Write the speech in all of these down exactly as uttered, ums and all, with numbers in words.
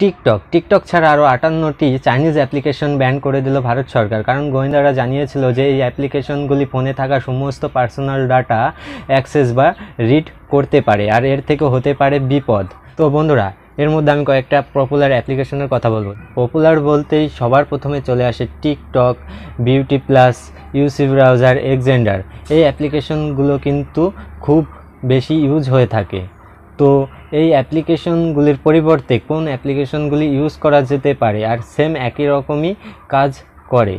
TikTok TikTok ছাড়া আরও আটান্নটি Chinese application ban করে দিল ভারত সরকার। কারণ গোয়েন্দারা জানিয়েছিল যে এই অ্যাপ্লিকেশনগুলি ফোনে থাকা সমস্ত পার্সোনাল ডাটা অ্যাক্সেস বা রিড করতে পারে, আর এর থেকে হতে পারে বিপদ। তো বন্ধুরা, এর মধ্যে আমি কয়েকটা পপুলার অ্যাপ্লিকেশনের কথা বলবো। পপুলার বলতেই সবার প্রথমে চলে আসে টিকটক, বিউটিপ্লাস, ইউসি ব্রাউজার, এক্সেন্ডার। এই অ্যাপ্লিকেশনগুলো কিন্তু খুব বেশি ইউজ হয়ে থাকে। তো এই অ্যাপ্লিকেশনগুলির পরিবর্তে কোন অ্যাপ্লিকেশনগুলি ইউজ করা যেতে পারে আর সেম একই রকমই কাজ করে?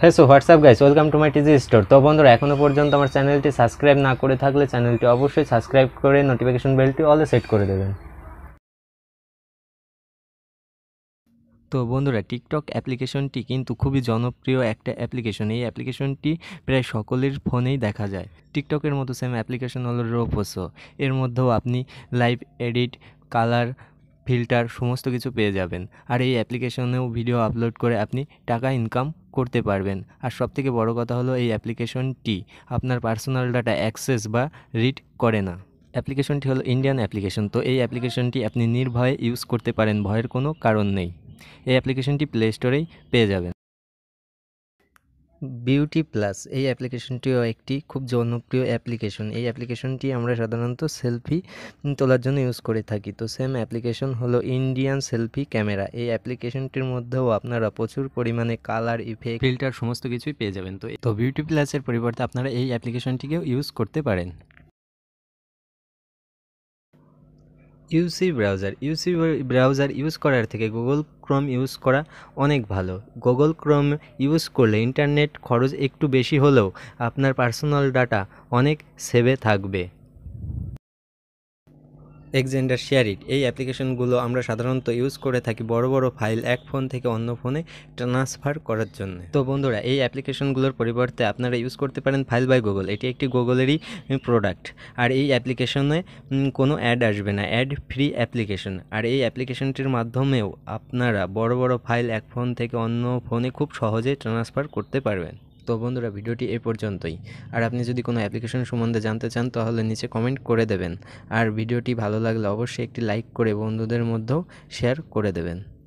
হ্যাঁ, so WhatsApp guys, welcome to my TG store. তো বন্ধুরা, এখনও পর্যন্ত আমার চ্যানেলটি সাবস্ক্রাইব না করে থাকলে চ্যানেলটি অবশ্যই সাবস্ক্রাইব করে নোটিফিকেশন বেলটি অলে সেট করে দেবেন। তো বন্ধুরা, টিকটক অ্যাপ্লিকেশনটি কিন্তু খুবই জনপ্রিয় একটা অ্যাপ্লিকেশন। এই অ্যাপ্লিকেশনটি প্রায় সকলের ফোনেই দেখা যায়। টিকটকের মতো সেম অ্যাপ্লিকেশন হলো রোপোসো। এর মধ্যেও আপনি লাইভ এডিট, কালার, ফিল্টার সমস্ত কিছু পেয়ে যাবেন। আর এই অ্যাপ্লিকেশনেও ভিডিও আপলোড করে আপনি টাকা ইনকাম করতে পারবেন। আর সবথেকে বড় কথা হলো এই অ্যাপ্লিকেশনটি আপনার পার্সোনাল ডাটা অ্যাক্সেস বা রিড করে না। অ্যাপ্লিকেশনটি হলো ইন্ডিয়ান অ্যাপ্লিকেশন। তো এই অ্যাপ্লিকেশনটি আপনি নির্ভয়ে ইউজ করতে পারেন, ভয়ের কোনো কারণ নেই। এই অ্যাপ্লিকেশনটি প্লে স্টোরেই পেয়ে যাবেন। বিউটিপ্লাস, এই অ্যাপ্লিকেশনটিও একটি খুব জনপ্রিয় অ্যাপ্লিকেশন। এই অ্যাপ্লিকেশনটি আমরা সাধারণত সেলফি তোলার জন্য ইউজ করে থাকি। তো সেম অ্যাপ্লিকেশন হলো ইন্ডিয়ান সেলফি ক্যামেরা। এই অ্যাপ্লিকেশনটির মধ্যেও আপনারা প্রচুর পরিমাণে কালার, ইফেক্ট, ফিল্টার সমস্ত কিছুই পেয়ে যাবেন। তো তো বিউটিপ্লাসের পরিবর্তে আপনারা এই অ্যাপ্লিকেশনটিকেও ইউজ করতে পারেন। UC browser, UC browser use করার থেকে গুগল ক্রোম ইউজ করা অনেক ভালো। গুগল ক্রোম ইউজ করলে ইন্টারনেট খরচ একটু বেশি হলেও আপনার পার্সোনাল ডাটা অনেক সেভে থাকবে। এক্সেন্ডার, শেয়ারিট, এই অ্যাপ্লিকেশনগুলো আমরা সাধারণত ইউজ করে থাকি বড় বড় ফাইল এক ফোন থেকে অন্য ফোনে ট্রান্সফার করার জন্য। তো বন্ধুরা, এই অ্যাপ্লিকেশনগুলোর পরিবর্তে আপনারা ইউজ করতে পারেন ফাইল বাই গুগল। এটি একটি গুগলেরই প্রোডাক্ট। আর এই অ্যাপ্লিকেশনে কোনো অ্যাড আসবে না, অ্যাড ফ্রি অ্যাপ্লিকেশন। আর এই অ্যাপ্লিকেশনটির মাধ্যমেও আপনারা বড় বড় ফাইল এক ফোন থেকে অন্য ফোনে খুব সহজে ট্রান্সফার করতে পারবেন। তো বন্ধুরা, ভিডিওটি এ পর্যন্তই। আর আপনি যদি কোনো অ্যাপ্লিকেশন সম্বন্ধে জানতে চান তাহলে নিচে কমেন্ট করে দেবেন। আর ভিডিওটি ভালো লাগলে অবশ্যই একটি লাইক করে বন্ধুদের মধ্যেও শেয়ার করে দেবেন।